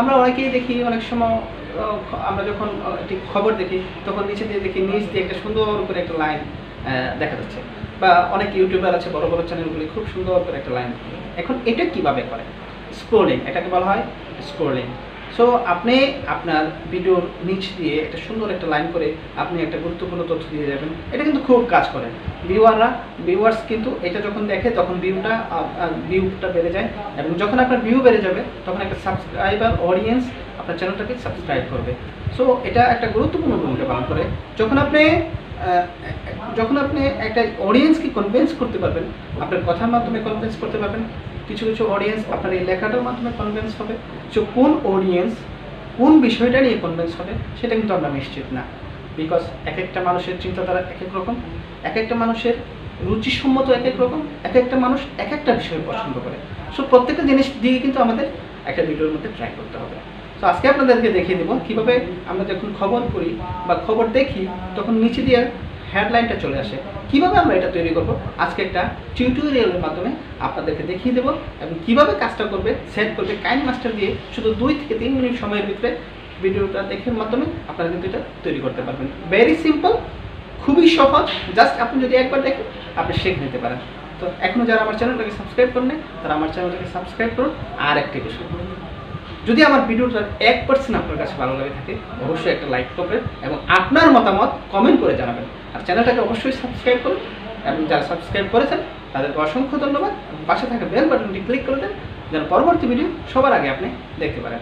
আমরা অনেকেই দেখি অনেক সময় আমরা যখন ঠিক খবর দেখি তখন নিচে দিয়ে দেখি নিচ দিয়ে একটা সুন্দর করে একটা লাইন দেখা যাচ্ছে, বা অনেক ইউটিউবার আছে বড় বড় চ্যানেলগুলি খুব সুন্দর করে একটা লাইন। এখন এটা কিভাবে করে? স্ক্রোলিং, এটাকে বলা হয় স্ক্রোলিং। সো আপনি আপনার ভিডিওর নিচ দিয়ে একটা সুন্দর একটা লাইন করে আপনি একটা গুরুত্বপূর্ণ তথ্য দিয়ে যাবেন, এটা কিন্তু খুব কাজ করে। ভিউয়ার্স কিন্তু এটা যখন দেখে তখন ভিউটা বেড়ে যায়, এবং যখন আপনার ভিউ বেড়ে যাবে তখন একটা সাবস্ক্রাইবার অডিয়েন্স আপনার চ্যানেলটাকে সাবস্ক্রাইব করবে। সো এটা একটা গুরুত্বপূর্ণ ভূমিকা পালন করে। যখন আপনি একটা অডিয়েন্সকে কনভিন্স করতে পারবেন, আপনার কথার মাধ্যমে কনভিন্স করতে পারবেন, কিছু কিছু অডিয়েন্স আপনার এই লেখাটার মাধ্যমে কনভিন্স হবে। সো কোন অডিয়েন্স কোন বিষয়টা নিয়ে কনভিন্স হবে সেটা কিন্তু আমরা নিশ্চিত না, বিকজ এক একটা মানুষের চিন্তাধারা এক এক রকম, এক একটা মানুষের রুচিসম্মত এক এক রকম, এক একটা মানুষ এক একটা বিষয় পছন্দ করে। সো প্রত্যেকটা জিনিস দিয়ে কিন্তু আমাদের একটা ভিডিওর মধ্যে ট্রাই করতে হবে। তো আজকে আপনাদেরকে দেখিয়ে দেবো কীভাবে আমরা যখন খবর পড়ি বা খবর দেখি তখন নিচে দিয়ে হেডলাইনটা চলে আসে, কীভাবে আমরা এটা তৈরি করব আজকে একটা টিউটোরিয়ালের মাধ্যমে আপনাদেরকে দেখিয়ে দেবো, এবং কীভাবে কাজটা করবে সেট করবে কাইন মাস্টার দিয়ে শুধু 2 থেকে 3 মিনিট সময়ের ভিতরে ভিডিওটা দেখার মাধ্যমে আপনারা কিন্তু এটা তৈরি করতে পারবেন। ভেরি সিম্পল, খুবই সহজ, জাস্ট আপনি যদি একবার দেখেন আপনি শিখে নিতে পারেন। তো এখনও যারা আমার চ্যানেলটাকে সাবস্ক্রাইব করেন তারা আমার চ্যানেলটাকে সাবস্ক্রাইব করুন। আর একটি বিষয়, যদি আমার ভিডিওটার 1% আপনার কাছে ভালো লাগে থাকে অবশ্যই একটা লাইক করবেন এবং আপনার মতামত কমেন্ট করে জানাবেন, আর চ্যানেলটাকে অবশ্যই সাবস্ক্রাইব করুন। এবং যারা সাবস্ক্রাইব করেছেন তাদেরকে অসংখ্য ধন্যবাদ। পাশে থাকা বেল বাটনটি ক্লিক করে দেন যেন পরবর্তী ভিডিও সবার আগে আপনি দেখতে পারেন।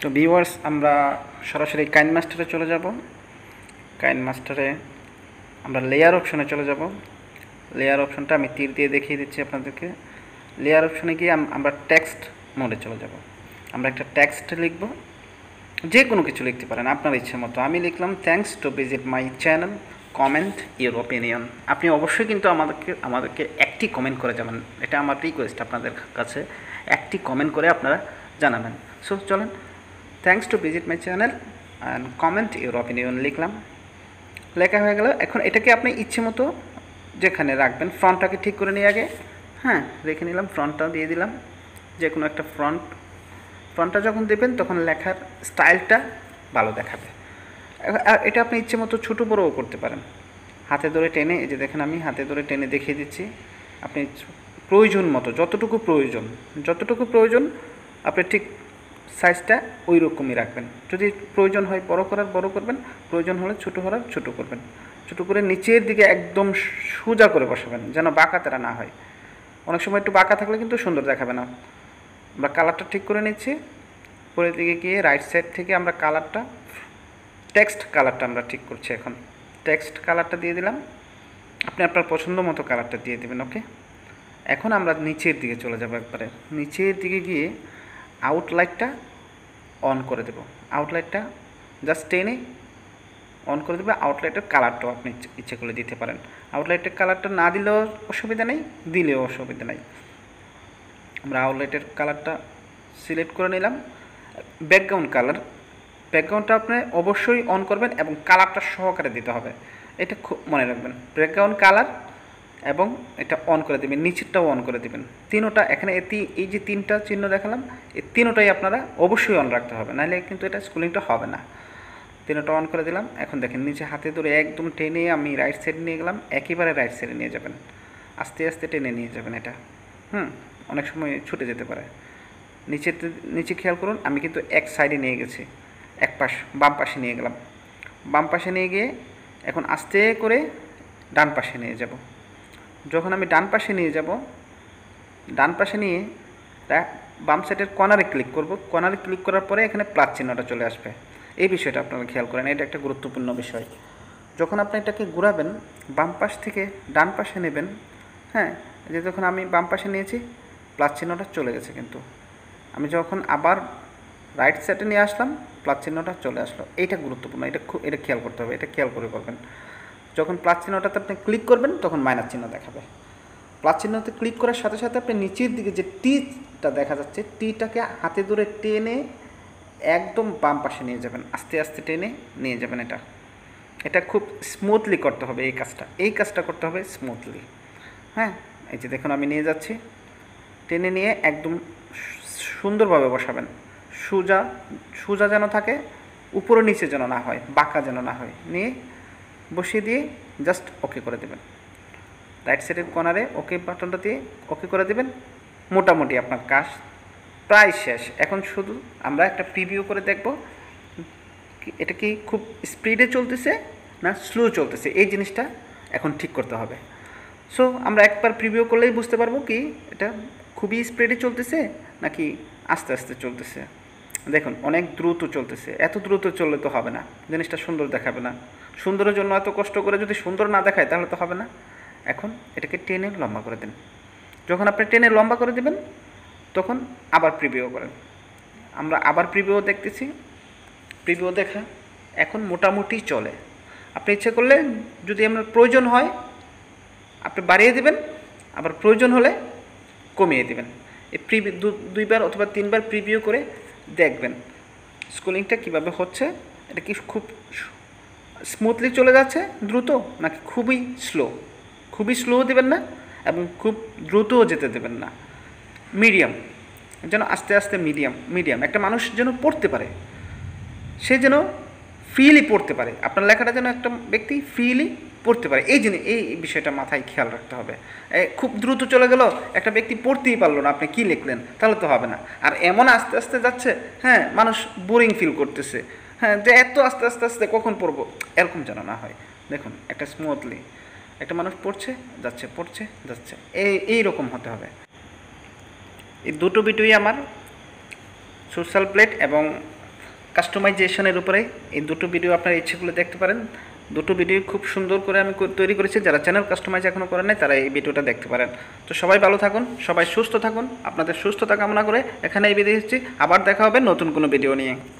তো ভিউয়ার্স, আমরা সরাসরি কাইন মাস্টারে চলে যাব। কাইন মাস্টারে আমরা লেয়ার অপশনে চলে যাব। লেয়ার অপশনটা আমি তীর দিয়ে দেখিয়ে দিচ্ছি আপনাদেরকে। লেয়ার অপশনে গিয়ে আমরা টেক্সট মোডে চলে যাব। আমরা একটা টেক্সট লিখব, যে কোনো কিছু লিখতে পারেন আপনার ইচ্ছে মতো। আমি লিখলাম thanks to visit my channel, comment your opinion. আপনি অবশ্যই কিন্তু আমাদেরকে একটি কমেন্ট করে যাবেন, এটা আমার রিকোয়েস্ট আপনাদের কাছে, একটি কমেন্ট করে আপনারা জানাবেন। সো চলেন, thanks to visit my channel and comment your opinion লিখলাম, লেখা হয়ে গেল। এখন এটাকে আপনি ইচ্ছে মতো যেখানে রাখবেন, ফ্রন্টটাকে ঠিক করে নিয়ে আগে, হ্যাঁ রেখে নিলাম, ফ্রন্টটা দিয়ে দিলাম, যে কোনো একটা ফ্রন্টটা যখন দেবেন তখন লেখার স্টাইলটা ভালো দেখাবে। এটা আপনি ইচ্ছে মতো ছোটো বড়ও করতে পারেন, হাতে ধরে টেনে, এই যে দেখেন আমি হাতে ধরে টেনে দেখিয়ে দিচ্ছি। আপনি প্রয়োজন মতো যতটুকু প্রয়োজন আপনি ঠিক সাইজটা ওই রকমই রাখবেন। যদি প্রয়োজন হয় বড় করার বড় করবেন, প্রয়োজন হলে ছোটো করার ছোটো করবেন। ছোটো করে নিচের দিকে একদম সোজা করে বসাবেন যেন বাঁকা তারা না হয়। অনেক সময় একটু বাঁকা থাকলে কিন্তু সুন্দর দেখাবে না। আমরা কালারটা ঠিক করে নিচ্ছি, পরের দিকে গিয়ে রাইট সাইড থেকে আমরা কালারটা, টেক্সট কালারটা আমরা ঠিক করছি। এখন টেক্সট কালারটা দিয়ে দিলাম, আপনি আপনার পছন্দ মতো কালারটা দিয়ে দেবেন। ওকে, এখন আমরা নিচের দিকে চলে যাবো, একবারে নিচের দিকে গিয়ে আউটলাইনটা অন করে দেব। আউটলাইনটা জাস্ট টেনে অন করে দেবে। আউটলাইনের কালারটাও আপনি ইচ্ছে করে দিতে পারেন। আউটলাইনের কালারটা না দিলেও অসুবিধা নেই, দিলেও অসুবিধা নেই। আমরা আউটলাইনের কালারটা সিলেক্ট করে নিলাম। ব্যাকগ্রাউন্ড কালার, ব্যাকগ্রাউন্ডটা আপনি অবশ্যই অন করবেন এবং কালারটা সহকারে দিতে হবে, এটা খুব মনে রাখবেন। ব্যাকগ্রাউন্ড কালার এবং এটা অন করে দেবেন, নিচেরটাও অন করে দেবেন। তিনোটা এখানে এই যে 3টা চিহ্ন দেখালাম, এই 3টাই আপনারা অবশ্যই অন রাখতে হবে, নাহলে কিন্তু এটা স্ক্রোলিংটা হবে না। 3টা অন করে দিলাম। এখন দেখেন নিচে হাতে ধরে একদম টেনে আমি রাইট সাইডে নিয়ে গেলাম, একেবারে রাইট সাইডে নিয়ে যাবেন, আস্তে আস্তে টেনে নিয়ে যাবেন। এটা অনেক সময় ছুটে যেতে পারে। নিচে খেয়াল করুন, আমি কিন্তু এক সাইডে নিয়ে গেছি, এক পাশ বাম পাশে নিয়ে গেলাম। বাম পাশে নিয়ে গিয়ে এখন আস্তে করে ডান পাশে নিয়ে যাব। যখন আমি ডান পাশে নিয়ে যাব, ডান পাশে নিয়ে বাম সাইডের কর্নারে ক্লিক করব। কর্নারে ক্লিক করার পরে এখানে প্লাস চিহ্নটা চলে আসবে। এই বিষয়টা আপনারা খেয়াল করেন, এটা একটা গুরুত্বপূর্ণ বিষয়। যখন আপনি এটাকে ঘুরাবেন, বাম পাশ থেকে ডান পাশে নেবেন, হ্যাঁ যে যখন আমি বাম পাশে নিয়েছি প্লাস চিহ্নটা চলে গেছে, কিন্তু আমি যখন আবার রাইট সাইডে নিয়ে আসলাম প্লাস চিহ্নটা চলে আসলো। এটা গুরুত্বপূর্ণ, এটা খেয়াল করতে হবে, এটা খেয়াল করে করবেন। যখন প্লাস চিহ্নটাতে আপনি ক্লিক করবেন তখন মাইনাস চিহ্ন দেখাবে। প্লাস চিহ্নতে ক্লিক করার সাথে সাথে আপনি নিচের দিকে যে টিটা দেখা যাচ্ছে, টিটাকে হাতে ধরে টেনে একদম বাম পাশে নিয়ে যাবেন, আস্তে আস্তে টেনে নিয়ে যাবেন। এটা এটা খুব স্মুথলি করতে হবে। এই কাজটা করতে হবে স্মুথলি। হ্যাঁ, এই যে দেখুন আমি নিয়ে যাচ্ছি, টেনে নিয়ে একদম সুন্দরভাবে বসাবেন, সোজা সোজা যেন থাকে, উপরে নিচে যেন না হয়, বাঁকা যেন না হয়, নিয়ে বসিয়ে দিয়ে জাস্ট ওকে করে দেবেন। রাইট সাইডের কর্নারে ওকে বাটনটা দিয়ে ওকে করে দেবেন। মোটামুটি আপনার কাজ প্রায় শেষ। এখন শুধু আমরা একটা প্রিভিউ করে দেখব এটা কি খুব স্পিডে চলতেছে না স্লো চলতেছে, এই জিনিসটা এখন ঠিক করতে হবে। সো আমরা একবার প্রিভিউ করলেই বুঝতে পারবো কি এটা খুবই স্পিডে চলতেছে নাকি আস্তে আস্তে চলতেছে। দেখুন অনেক দ্রুত চলতেছে, এত দ্রুত চললে তো হবে না, জিনিসটা সুন্দর দেখাবে না। সুন্দরের জন্য এত কষ্ট করে যদি সুন্দর না দেখায় তাহলে তো হবে না। এখন এটাকে টেনে লম্বা করে দেন। যখন আপনি টেনে লম্বা করে দেবেন তখন আবার প্রিভিউ করেন। আমরা আবার প্রিভিউ দেখতেছি, প্রিভিউ দেখা এখন মোটামুটি চলে। আপনি ইচ্ছে করলে যদি আপনার প্রয়োজন হয় আপনি বাড়িয়ে দেবেন, আবার প্রয়োজন হলে কমিয়ে দেবেন। এই প্রিভিউ দুইবার অথবা তিনবার প্রিভিউ করে দেখবেন স্কুলিংটা কিভাবে হচ্ছে, এটা কি খুব স্মুথলি চলে যাচ্ছে দ্রুত নাকি খুবই স্লো। খুবই স্লো দেবেন না এবং খুব দ্রুতও যেতে দেবেন না, মিডিয়াম যেন, আস্তে আস্তে মিডিয়াম। একটা মানুষ যেন পড়তে পারে, সে যেন ফ্রিলি পড়তে পারে, আপনার লেখাটা যেন একটা ব্যক্তি ফ্রিলি পড়তে পারে, এই জন্য এই বিষয়টা মাথায় খেয়াল রাখতে হবে। খুব দ্রুত চলে গেল, একটা ব্যক্তি পড়তেই পারলো না আপনি কী লিখলেন, তাহলে তো হবে না। আর এমন আস্তে আস্তে যাচ্ছে, হ্যাঁ, মানুষ বোরিং ফিল করতেছে, হ্যাঁ, যে এত আস্তে আস্তে আস্তে কখন পড়বো, এরকম যেন না হয়। দেখুন একটা স্মুথলি একটা মানুষ পড়ছে যাচ্ছে, এইরকম হতে হবে। এই দুটো ভিডিওই আমার সোশ্যাল প্লেট এবং কাস্টমাইজেশনের উপরে, এই দুটো ভিডিও আপনারা ইচ্ছেগুলো দেখতে পারেন। দুটো ভিডিও খুব সুন্দর করে আমি তৈরি করেছি, যারা চ্যানেল কাস্টমাইজ এখনও করেন নাই তারা এই ভিডিওটা দেখতে পারেন। তো সবাই ভালো থাকুন, সবাই সুস্থ থাকুন, আপনাদের সুস্থতা কামনা করে এখানে এই বিদায় নিচ্ছি। আবার দেখা হবে নতুন কোনো ভিডিও নিয়ে।